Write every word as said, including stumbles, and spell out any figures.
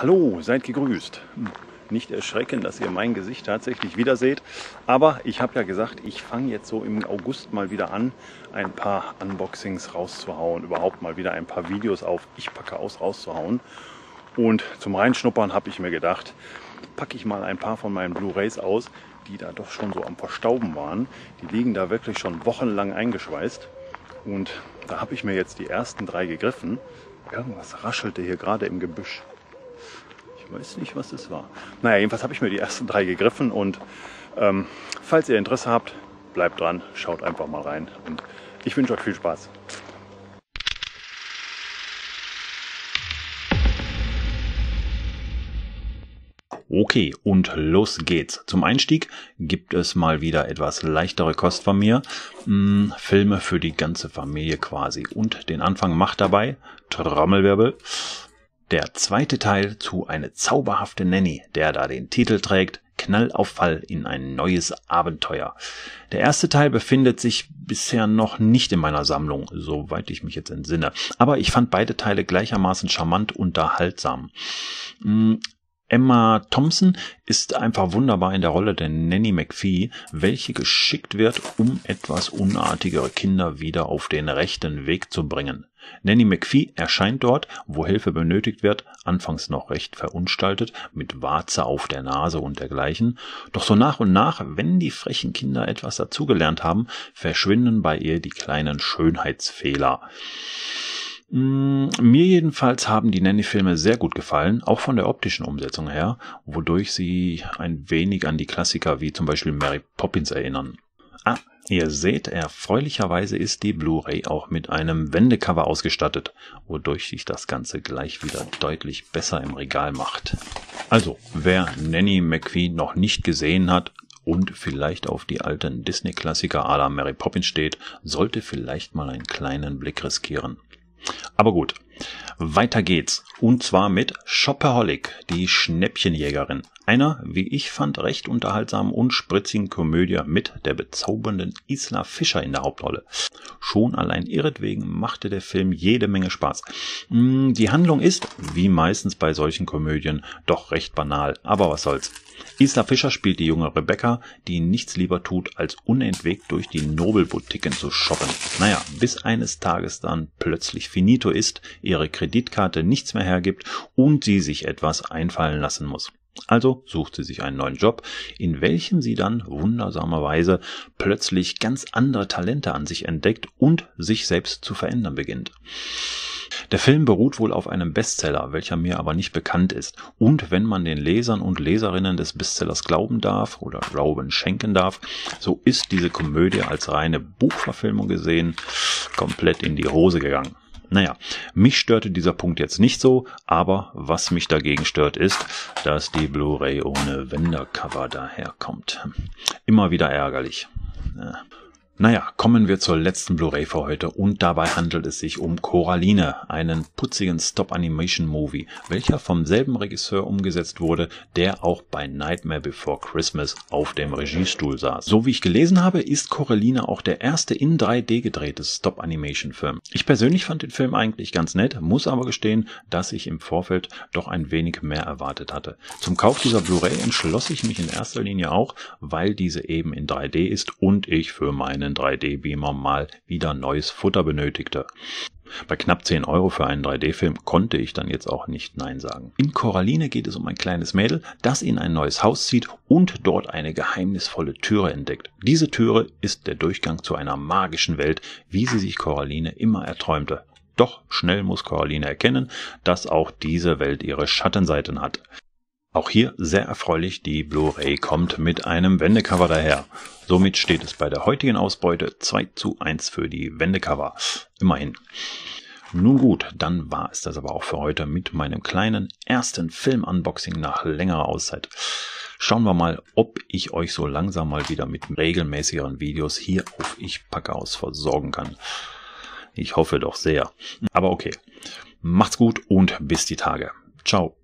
Hallo, seid gegrüßt. Nicht erschrecken, dass ihr mein Gesicht tatsächlich wieder seht. Aber ich habe ja gesagt, ich fange jetzt so im August mal wieder an, ein paar Unboxings rauszuhauen. Überhaupt mal wieder ein paar Videos auf IchPackeAus rauszuhauen. Und zum Reinschnuppern habe ich mir gedacht, packe ich mal ein paar von meinen Blu-rays aus, die da doch schon so am Verstauben waren. Die liegen da wirklich schon wochenlang eingeschweißt. Und da habe ich mir jetzt die ersten drei gegriffen. Irgendwas raschelte hier gerade im Gebüsch. Ich weiß nicht, was das war. Naja, jedenfalls habe ich mir die ersten drei gegriffen. Und ähm, falls ihr Interesse habt, bleibt dran, schaut einfach mal rein. Und ich wünsche euch viel Spaß. Okay, und los geht's. Zum Einstieg gibt es mal wieder etwas leichtere Kost von mir. Hm, Filme für die ganze Familie quasi. Und den Anfang macht dabei, Trommelwirbel, der zweite Teil zu Eine zauberhafte Nanny, der da den Titel trägt, Knallauffall in ein neues Abenteuer. Der erste Teil befindet sich bisher noch nicht in meiner Sammlung, soweit ich mich jetzt entsinne. Aber ich fand beide Teile gleichermaßen charmant und unterhaltsam. Hm, Emma Thompson ist einfach wunderbar in der Rolle der Nanny McPhee, welche geschickt wird, um etwas unartigere Kinder wieder auf den rechten Weg zu bringen. Nanny McPhee erscheint dort, wo Hilfe benötigt wird, anfangs noch recht verunstaltet, mit Warze auf der Nase und dergleichen. Doch so nach und nach, wenn die frechen Kinder etwas dazugelernt haben, verschwinden bei ihr die kleinen Schönheitsfehler. Mir jedenfalls haben die Nanny-Filme sehr gut gefallen, auch von der optischen Umsetzung her, wodurch sie ein wenig an die Klassiker wie zum Beispiel Mary Poppins erinnern. Ah, ihr seht, erfreulicherweise ist die Blu-ray auch mit einem Wendecover ausgestattet, wodurch sich das Ganze gleich wieder deutlich besser im Regal macht. Also, wer Nanny McPhee noch nicht gesehen hat und vielleicht auf die alten Disney-Klassiker à la Mary Poppins steht, sollte vielleicht mal einen kleinen Blick riskieren. Aber gut, weiter geht's. Und zwar mit Shopaholic, die Schnäppchenjägerin. Einer, wie ich fand, recht unterhaltsamen und spritzigen Komödie mit der bezaubernden Isla Fischer in der Hauptrolle. Schon allein ihretwegen machte der Film jede Menge Spaß. Die Handlung ist, wie meistens bei solchen Komödien, doch recht banal. Aber was soll's. Isla Fischer spielt die junge Rebecca, die nichts lieber tut, als unentwegt durch die Nobelboutiquen zu shoppen. Naja, bis eines Tages dann plötzlich finito ist, ihre Kreditkarte nichts mehr hergibt und sie sich etwas einfallen lassen muss. Also sucht sie sich einen neuen Job, in welchem sie dann wundersamerweise plötzlich ganz andere Talente an sich entdeckt und sich selbst zu verändern beginnt. Der Film beruht wohl auf einem Bestseller, welcher mir aber nicht bekannt ist. Und wenn man den Lesern und Leserinnen des Bestsellers glauben darf oder Glauben schenken darf, so ist diese Komödie als reine Buchverfilmung gesehen komplett in die Hose gegangen. Naja, mich störte dieser Punkt jetzt nicht so, aber was mich dagegen stört ist, dass die Blu-ray ohne Wendecover daherkommt. Immer wieder ärgerlich. Ja. Naja, kommen wir zur letzten Blu-ray für heute und dabei handelt es sich um Coraline, einen putzigen Stop-Animation-Movie, welcher vom selben Regisseur umgesetzt wurde, der auch bei Nightmare Before Christmas auf dem Regiestuhl saß. So wie ich gelesen habe, ist Coraline auch der erste in drei D gedrehte Stop-Animation-Film. Ich persönlich fand den Film eigentlich ganz nett, muss aber gestehen, dass ich im Vorfeld doch ein wenig mehr erwartet hatte. Zum Kauf dieser Blu-ray entschloss ich mich in erster Linie auch, weil diese eben in drei D ist und ich für meinen drei D-Beamer mal wieder neues Futter benötigte. Bei knapp zehn Euro für einen drei D-Film konnte ich dann jetzt auch nicht Nein sagen. In Coraline geht es um ein kleines Mädel, das in ein neues Haus zieht und dort eine geheimnisvolle Türe entdeckt. Diese Türe ist der Durchgang zu einer magischen Welt, wie sie sich Coraline immer erträumte. Doch schnell muss Coraline erkennen, dass auch diese Welt ihre Schattenseiten hat. Auch hier sehr erfreulich, die Blu-ray kommt mit einem Wendecover daher. Somit steht es bei der heutigen Ausbeute zwei zu eins für die Wendecover. Immerhin. Nun gut, dann war es das aber auch für heute mit meinem kleinen ersten Film-Unboxing nach längerer Auszeit. Schauen wir mal, ob ich euch so langsam mal wieder mit regelmäßigeren Videos hier auf IchPackeAus versorgen kann. Ich hoffe doch sehr. Aber okay, macht's gut und bis die Tage. Ciao.